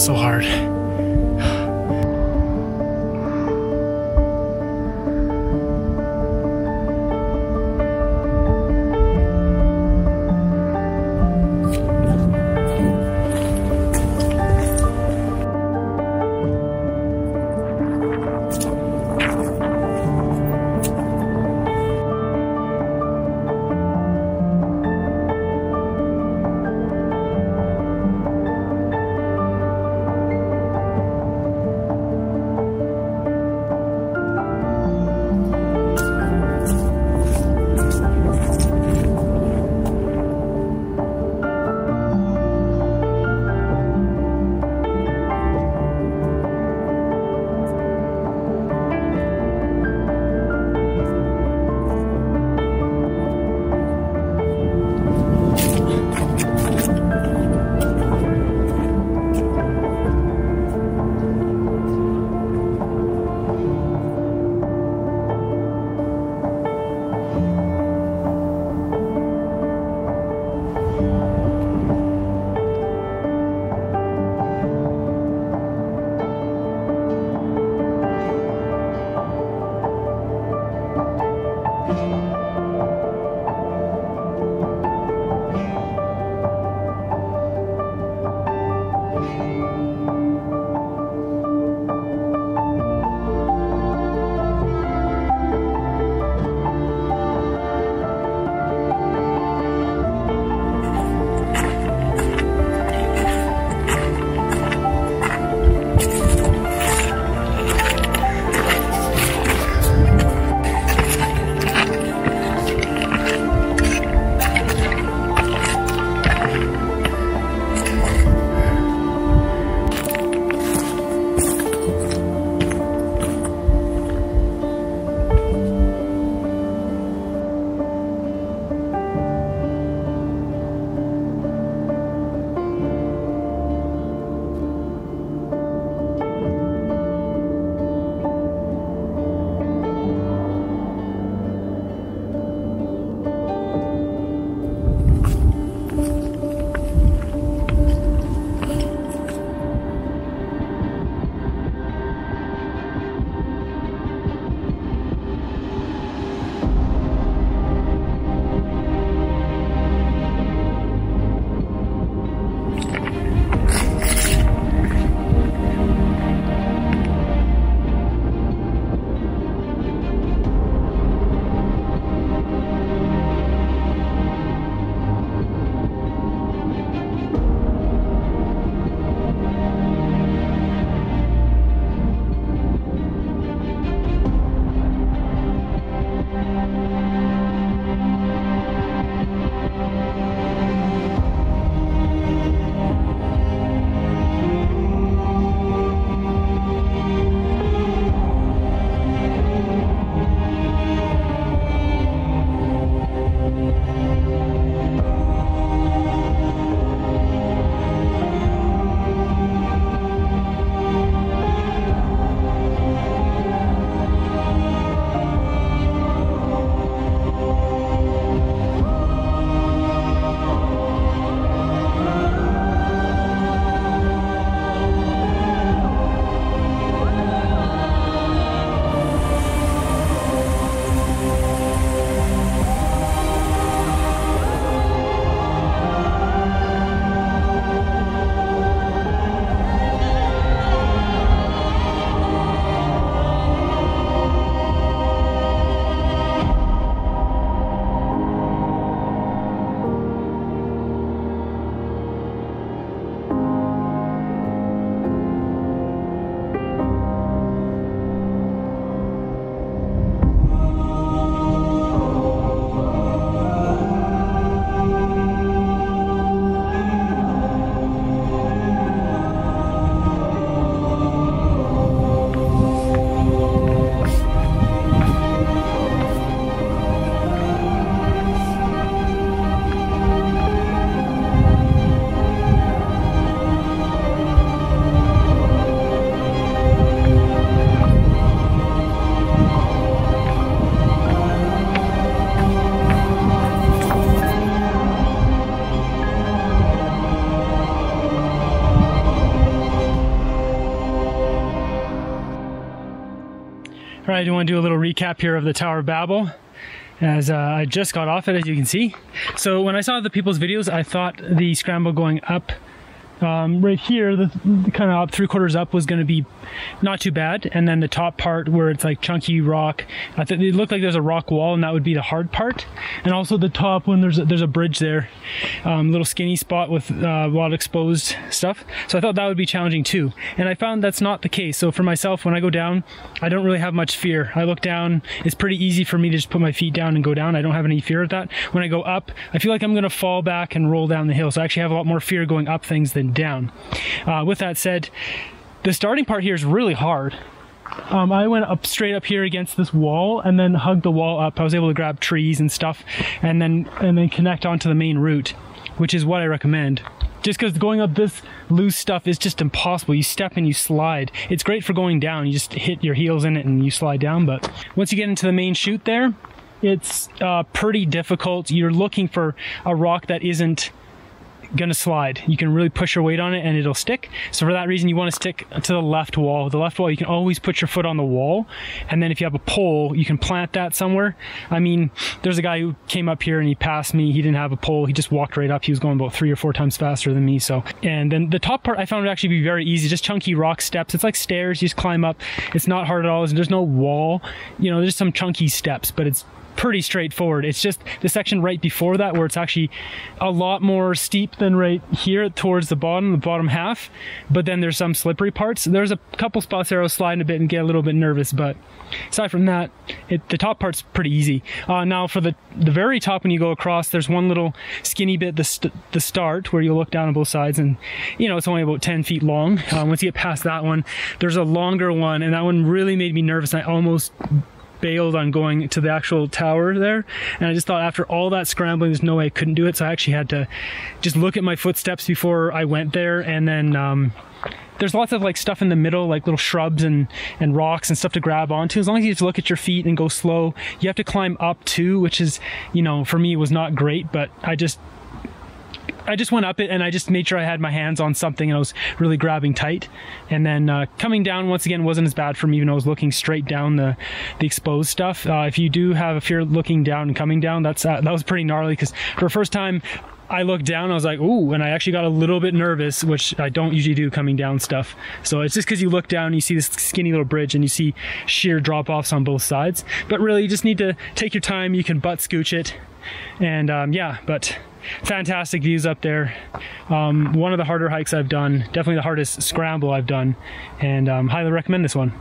so hard. I do want to do a little recap here of the Tower of Babel, as I just got off it, as you can see. So when I saw the people's videos, I thought the scramble going up right here, the kind of three-quarters up, was going to be not too bad, and then the top part where it's like chunky rock, I thought it looked like there's a rock wall, and that would be the hard part. And also the top one, there's a bridge there, little skinny spot with a lot of exposed stuff. So I thought that would be challenging too, and I found that's not the case. So for myself, when I go down, I don't really have much fear. I look down, it's pretty easy for me to just put my feet down and go down. I don't have any fear of that. When I go up, I feel like I'm going to fall back and roll down the hill. So I actually have a lot more fear going up things than down. With that said, the starting part here is really hard. I went up straight up here against this wall and then hugged the wall up. I was able to grab trees and stuff and then connect onto the main route, which is what I recommend. Just because going up this loose stuff is just impossible. You step and you slide. It's great for going down. You just hit your heels in it and you slide down. But once you get into the main chute there, it's pretty difficult. You're looking for a rock that isn't gonna slide. You can really push your weight on it and it'll stick. So for that reason, you want to stick to the left wall. The left wall, you can always put your foot on the wall, and then if you have a pole, you can plant that somewhere. I mean, there's a guy who came up here and he passed me. He didn't have a pole. He just walked right up. He was going about 3 or 4 times faster than me. So, and then the top part I found it actually be very easy. Just chunky rock steps. It's like stairs. You just climb up. It's not hard at all. There's no wall. You know, there's some chunky steps, but it's pretty straightforward. It's just the section right before that where it's actually a lot more steep than right here towards the bottom half, but then there's some slippery parts. There's a couple spots there I was sliding a bit and get a little bit nervous, but aside from that, the top part's pretty easy. Now for the very top, when you go across, there's one little skinny bit, the start, where you look down on both sides, and you know, it's only about 10 feet long. Once you get past that one, there's a longer one, and that one really made me nervous. I almost bailed on going to the actual tower there, and I just thought after all that scrambling, there's no way I couldn't do it. So I actually had to just look at my footsteps before I went there. And then there's lots of like stuff in the middle, like little shrubs and rocks and stuff to grab onto. As long as you just look at your feet and go slow. You have to climb up too, which is, you know, for me was not great, but I just went up it and I just made sure I had my hands on something and I was really grabbing tight. And then coming down once again wasn't as bad for me, even though I was looking straight down the exposed stuff. If you do have a fear of looking down and coming down, that was pretty gnarly, because for the first time I looked down, I was like, ooh, and I actually got a little bit nervous, which I don't usually do coming down stuff. So it's just because you look down and you see this skinny little bridge and you see sheer drop-offs on both sides. But really, you just need to take your time. You can butt scooch it. And yeah, but fantastic views up there. One of the harder hikes I've done, definitely the hardest scramble I've done, and highly recommend this one.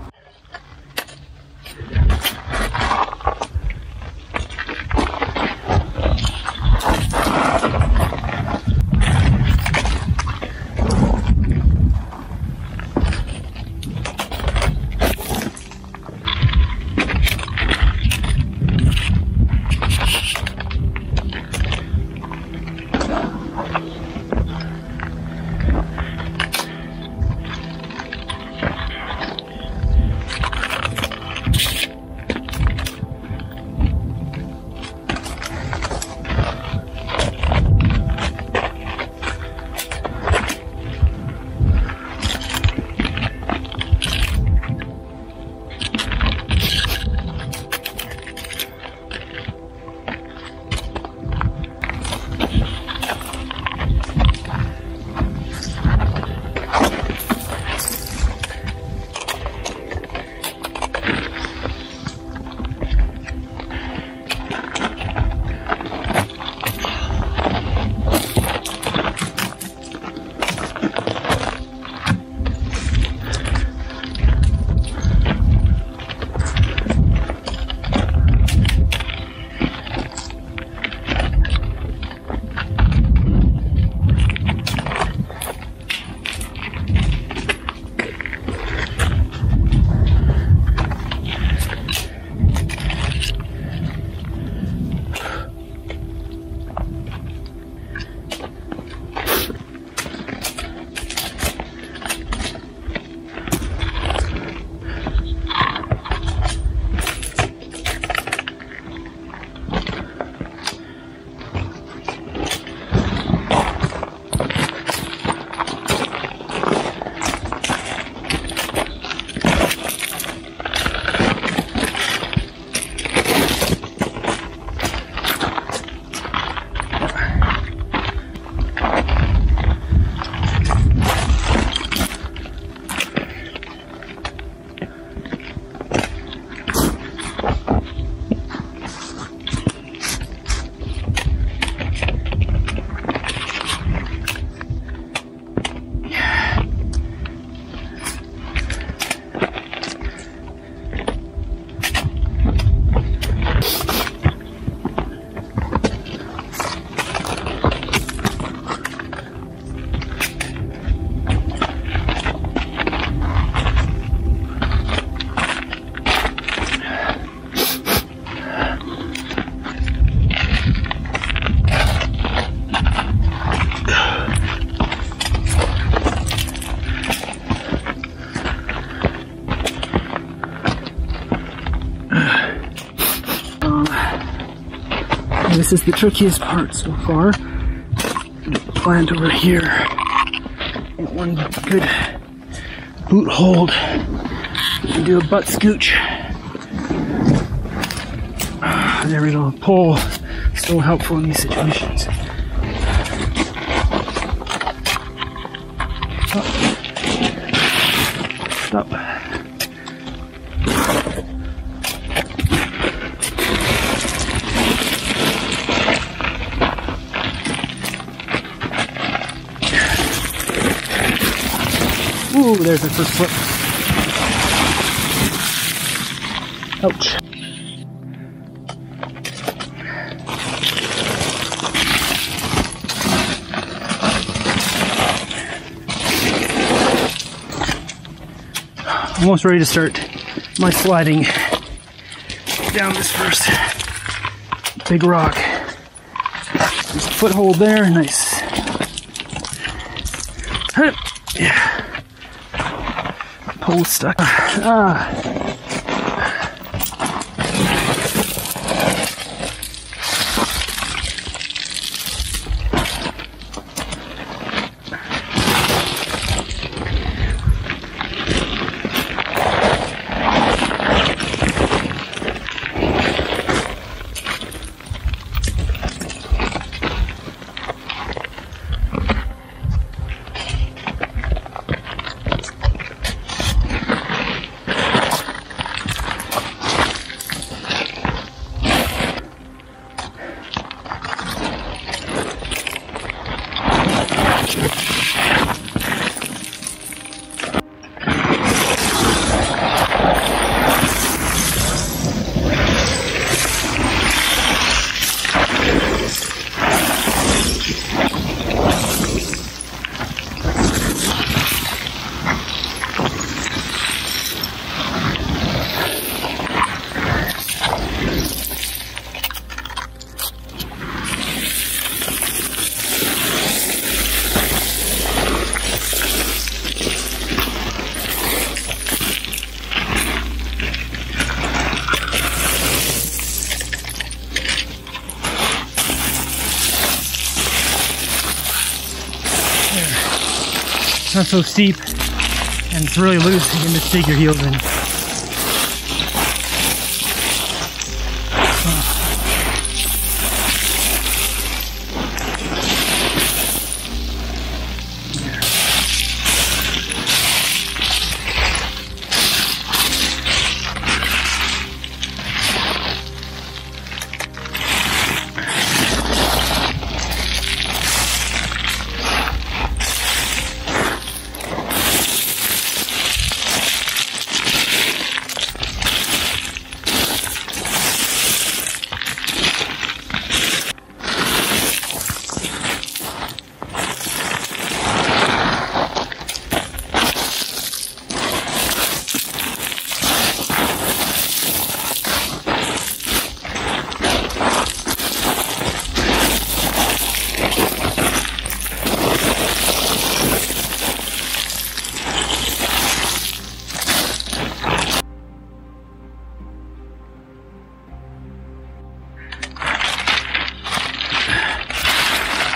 This is the trickiest part so far. Plant over here. Get one good boot hold and do a butt scooch. There we go. Pole, so helpful in these situations. Up. Ooh, there's the first flip. Ouch. Almost ready to start my sliding down this first big rock. There's a foothold there, nice. Yeah. Pole stuck. Not so steep, and it's really loose. You can just dig your heels in.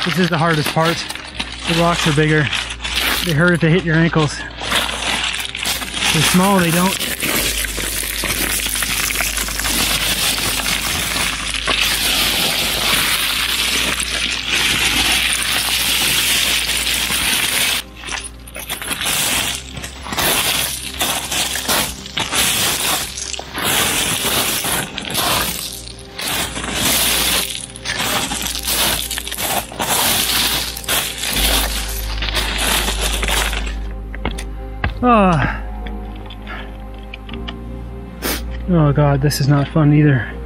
This is the hardest part. The rocks are bigger. They hurt if they hit your ankles. They're small, they don't. Oh God, this is not fun either.